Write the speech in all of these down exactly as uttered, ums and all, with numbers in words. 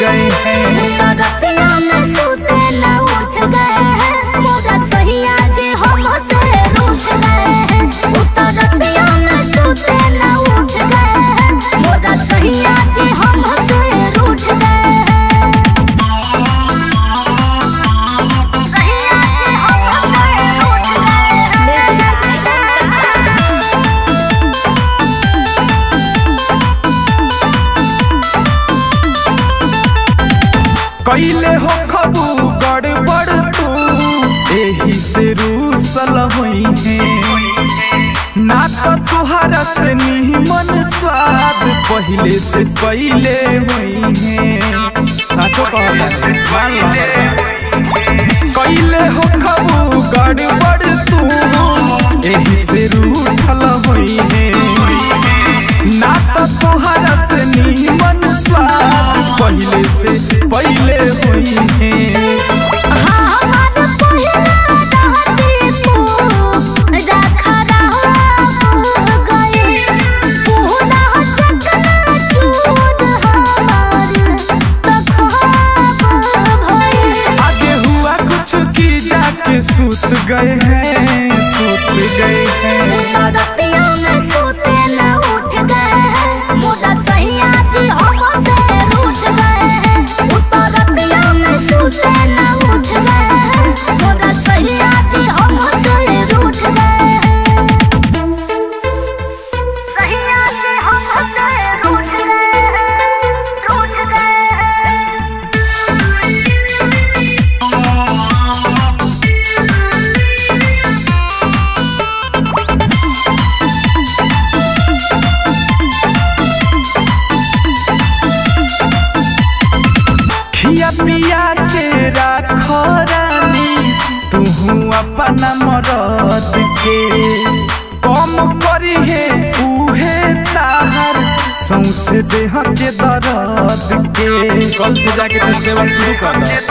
गए हैं। कैले हो खबू गड़बड़ तू एही से रूसल होई है ना तो तुहरा से निमन स्वाद पहले से पहले होई है। साचो कैले हो खबू गड़बड़ तू एही से रूसल होई है ना तो तुहरा से निमन स्वाद पहले से पहले हुई है। आगे हुआ कुछ की जाके सूत गए हैं, सूत गए हैं। पिया के राखो रानी तुहू अपना मरद के कम करी है उहे ताहर सौंसे देह के दर्द के। कल से जाके तू सेवा शुरू कर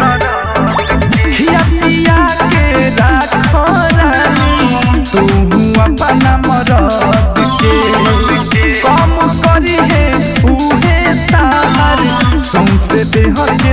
पिया पिया के राखो रानी तुहू अपना मरद के कम करी है उहे ताहर सौंसे देह